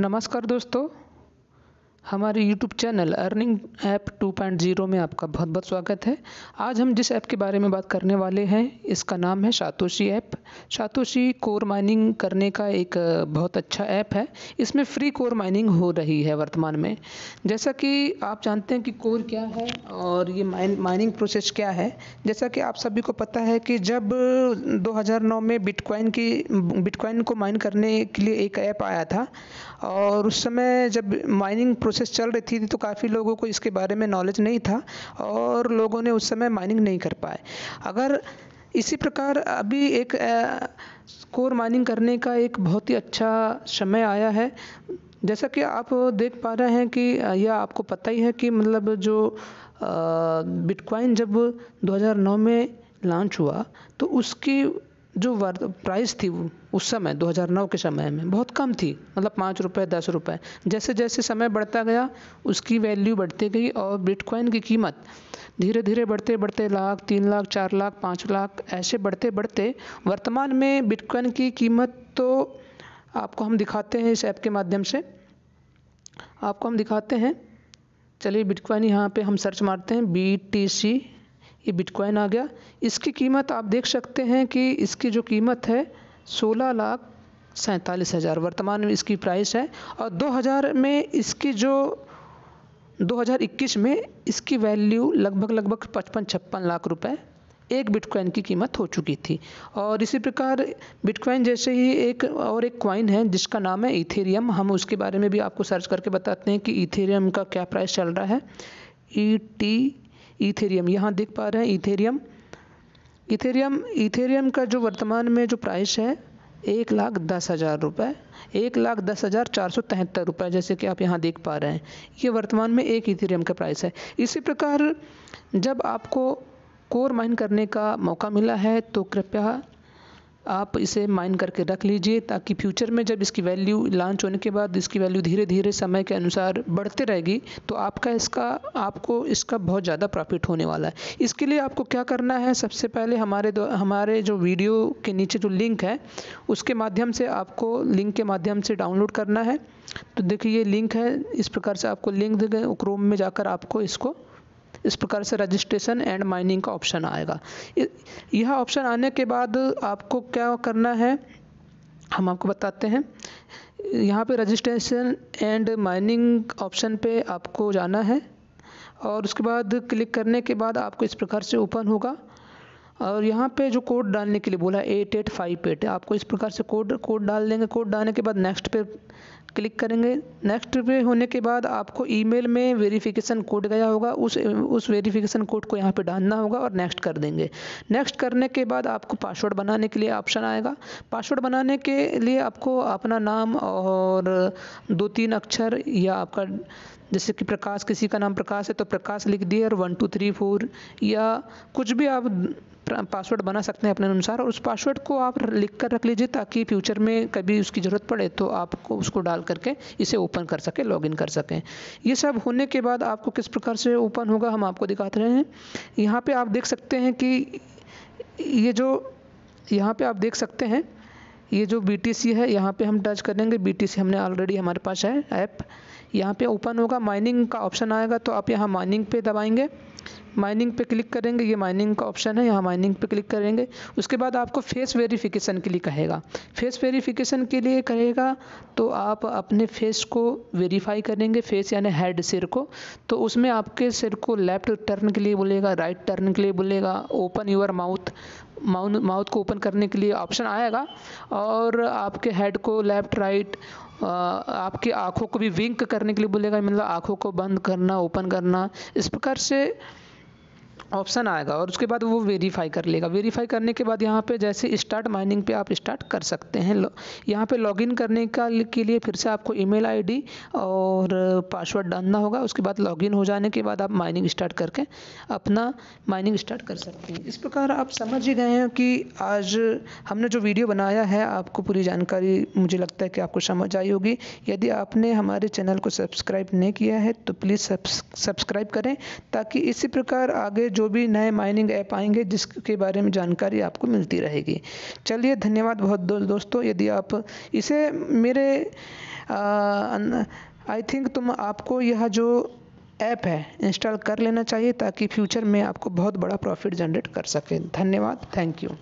नमस्कार दोस्तों, हमारे YouTube चैनल अर्निंग ऐप 2.0 में आपका बहुत बहुत स्वागत है। आज हम जिस ऐप के बारे में बात करने वाले हैं इसका नाम है Satoshi app. Satoshi core mining करने का एक बहुत अच्छा ऐप है। इसमें फ्री कोर माइनिंग हो रही है वर्तमान में। जैसा कि आप जानते हैं कि कोर क्या है और ये माइनिंग प्रोसेस क्या है। जैसा कि आप सभी को पता है कि जब 2009 में बिटकॉइन को माइन करने के लिए एक ऐप आया था और उस समय जब माइनिंग प्रोसेस चल रही थी तो काफ़ी लोगों को इसके बारे में नॉलेज नहीं था और लोगों ने उस समय माइनिंग नहीं कर पाए। अगर इसी प्रकार अभी एक कोर माइनिंग करने का एक बहुत ही अच्छा समय आया है। जैसा कि आप देख पा रहे हैं कि यह आपको पता ही है कि मतलब जो बिटकॉइन जब 2009 में लॉन्च हुआ तो उसकी जो प्राइस थी उस समय 2009 के समय में बहुत कम थी, मतलब 5 रुपये 10 रुपये। जैसे जैसे समय बढ़ता गया उसकी वैल्यू बढ़ती गई और बिटकॉइन की कीमत धीरे धीरे बढ़ते बढ़ते 1 लाख 3 लाख 4 लाख 5 लाख ऐसे बढ़ते बढ़ते वर्तमान में बिटकॉइन की कीमत तो आपको हम दिखाते हैं, इस ऐप के माध्यम से आपको हम दिखाते हैं। चलिए बिटकॉइन यहाँ पर हम सर्च मारते हैं, BTC, ये बिटकॉइन आ गया। इसकी कीमत आप देख सकते हैं कि इसकी जो कीमत है 16,47,000 वर्तमान में इसकी प्राइस है और 2021 में इसकी वैल्यू लगभग 55-56 लाख रुपए एक बिटकॉइन की कीमत हो चुकी थी। और इसी प्रकार बिटकॉइन जैसे ही एक और एक क्वाइन है जिसका नाम है एथेरियम। हम उसके बारे में भी आपको सर्च करके बताते हैं कि एथेरियम का क्या प्राइस चल रहा है। एथेरियम यहाँ देख पा रहे हैं, एथेरियम का जो वर्तमान में जो प्राइस है 1,10,000 रुपये, 1,10,473 रुपये, जैसे कि आप यहाँ देख पा रहे हैं। ये वर्तमान में एक एथेरियम का प्राइस है। इसी प्रकार जब आपको कोर माइन करने का मौका मिला है तो कृपया आप इसे माइन करके रख लीजिए ताकि फ्यूचर में जब इसकी वैल्यू लॉन्च होने के बाद इसकी वैल्यू धीरे धीरे समय के अनुसार बढ़ते रहेगी तो आपको इसका बहुत ज़्यादा प्रॉफिट होने वाला है। इसके लिए आपको क्या करना है, सबसे पहले हमारे जो वीडियो के नीचे जो लिंक है उसके माध्यम से आपको लिंक के माध्यम से डाउनलोड करना है। तो देखिए ये लिंक है, इस प्रकार से आपको लिंक दे गए, क्रोम में जाकर आपको इसको इस प्रकार से रजिस्ट्रेशन एंड माइनिंग का ऑप्शन आएगा। यह ऑप्शन आने के बाद आपको क्या करना है हम आपको बताते हैं। यहाँ पे रजिस्ट्रेशन एंड माइनिंग ऑप्शन पे आपको जाना है और उसके बाद क्लिक करने के बाद आपको इस प्रकार से ओपन होगा और यहाँ पे जो कोड डालने के लिए बोला 8858, आपको इस प्रकार से कोड डाल देंगे। कोड डालने के बाद नेक्स्ट पे क्लिक करेंगे। नेक्स्ट पे होने के बाद आपको ईमेल में वेरिफिकेशन कोड गया होगा, उस वेरिफिकेशन कोड को यहाँ पे डालना होगा और नेक्स्ट कर देंगे। नेक्स्ट करने के बाद आपको पासवर्ड बनाने के लिए ऑप्शन आएगा। पासवर्ड बनाने के लिए आपको अपना नाम और 2-3 अक्षर या आपका, जैसे कि प्रकाश, किसी का नाम प्रकाश है तो प्रकाश लिख दिए और 1 2 3 4 या कुछ भी आप पासवर्ड बना सकते हैं अपने अनुसार और उस पासवर्ड को आप लिख कर रख लीजिए ताकि फ्यूचर में कभी उसकी ज़रूरत पड़े तो आपको उसको डाल करके इसे ओपन कर सकें, लॉगिन कर सकें। ये सब होने के बाद आपको किस प्रकार से ओपन होगा हम आपको दिखाते रहे हैं। यहाँ पे आप देख सकते हैं कि ये जो BTC है यहाँ पे हम टच करेंगे। BTC हमने ऑलरेडी हमारे पास है ऐप, यहाँ पे ओपन होगा, माइनिंग का ऑप्शन आएगा तो आप यहाँ माइनिंग पे दबाएंगे, माइनिंग पे क्लिक करेंगे। ये माइनिंग का ऑप्शन है, यहाँ माइनिंग पे क्लिक करेंगे। उसके बाद आपको फेस वेरिफिकेशन के लिए कहेगा, तो आप अपने फेस को वेरीफाई करेंगे, फेस यानी हेड, सिर को। तो उसमें आपके सिर को लेफ्ट टर्न के लिए बोलेगा, राइट टर्न के लिए बोलेगा, ओपन योर माउथ को ओपन करने के लिए ऑप्शन आएगा और आपके हेड को लेफ्ट राइट, आपकी आँखों को भी विंक करने के लिए बोलेगा, मतलब आँखों को बंद करना ओपन करना, इस प्रकार से ऑप्शन आएगा और उसके बाद वो वेरीफाई कर लेगा। वेरीफाई करने के बाद यहाँ पे जैसे स्टार्ट माइनिंग पे आप स्टार्ट कर सकते हैं। यहाँ पे लॉगिन करने के लिए फिर से आपको ईमेल आईडी और पासवर्ड डालना होगा। उसके बाद लॉगिन हो जाने के बाद आप माइनिंग स्टार्ट करके अपना माइनिंग स्टार्ट कर सकते हैं। इस प्रकार आप समझ ही गए हैं कि आज हमने जो वीडियो बनाया है आपको पूरी जानकारी मुझे लगता है कि आपको समझ आई होगी। यदि आपने हमारे चैनल को सब्सक्राइब नहीं किया है तो प्लीज़ सब्सक्राइब करें ताकि इसी प्रकार आगे जो भी नए माइनिंग ऐप आएंगे जिसके बारे में जानकारी आपको मिलती रहेगी। चलिए धन्यवाद बहुत दोस्तों। यदि आप इसे मेरे आई थिंक तुम आपको यह जो ऐप है इंस्टॉल कर लेना चाहिए ताकि फ्यूचर में आपको बहुत बड़ा प्रॉफिट जनरेट कर सके। धन्यवाद, थैंक यू।